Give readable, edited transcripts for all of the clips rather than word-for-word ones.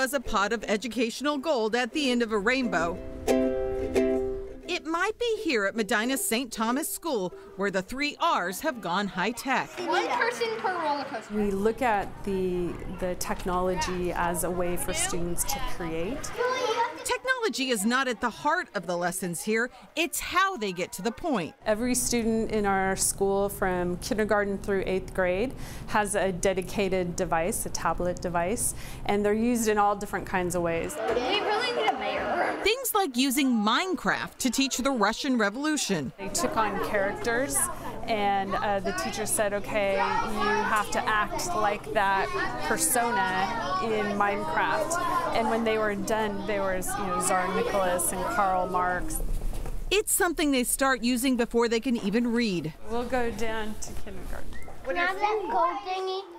was a pot of educational gold at the end of a rainbow. It might be here at Medina St. Thomas School, where the 3 R's have gone high tech. One person per roller coaster. We look at the technology as a way for students to create. Technology is not at the heart of the lessons here, it's how they get to the point. Every student in our school from kindergarten through 8th grade has a dedicated device, a tablet device, and they're used in all different kinds of ways. We really need a mayor. Things like using Minecraft to teach the Russian Revolution. They took on characters and the teacher said, okay, you have to act like that persona in Minecraft. And when they were done, they were Tsar Nicholas and Karl Marx. It's something they start using before they can even read. We'll go down to kindergarten.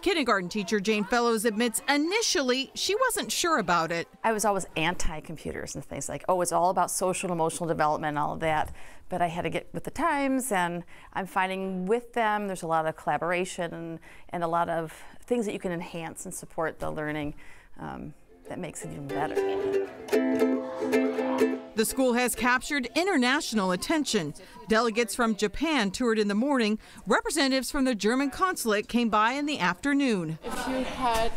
Kindergarten teacher Jane Fellows admits initially she wasn't sure about it. I was always anti-computers and things like, oh, it's all about social and emotional development and all of that. But I had to get with the times, and I'm finding with them there's a lot of collaboration and a lot of things that you can enhance and support the learning that makes it even better. The school has captured international attention. Delegates from Japan toured in the morning. Representatives from the German consulate came by in the afternoon. If you had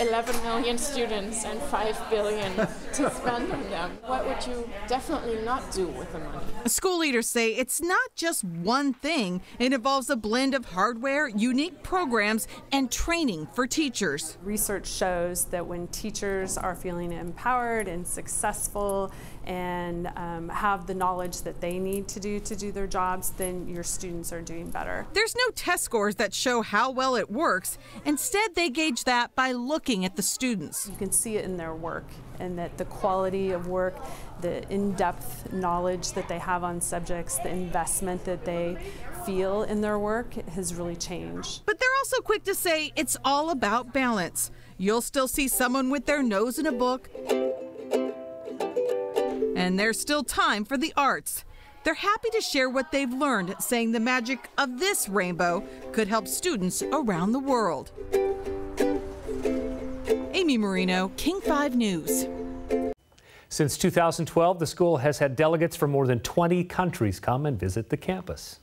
11 million students and 5 billion to spend on them, what would you definitely not do with the money? School leaders say it's not just one thing. It involves a blend of hardware, unique programs, and training for teachers. Research shows that when teachers are feeling empowered and successful, and have the knowledge that they need to do their jobs, then your students are doing better. There's no test scores that show how well it works. Instead, they gauge that by looking at the students. You can see it in their work, and that the quality of work, the in-depth knowledge that they have on subjects, the investment that they feel in their work has really changed. But they're also quick to say it's all about balance. You'll still see someone with their nose in a book, and there's still time for the arts. They're happy to share what they've learned, saying the magic of this rainbow could help students around the world. Amy Moreno, King 5 News. Since 2012, the school has had delegates from more than 20 countries come and visit the campus.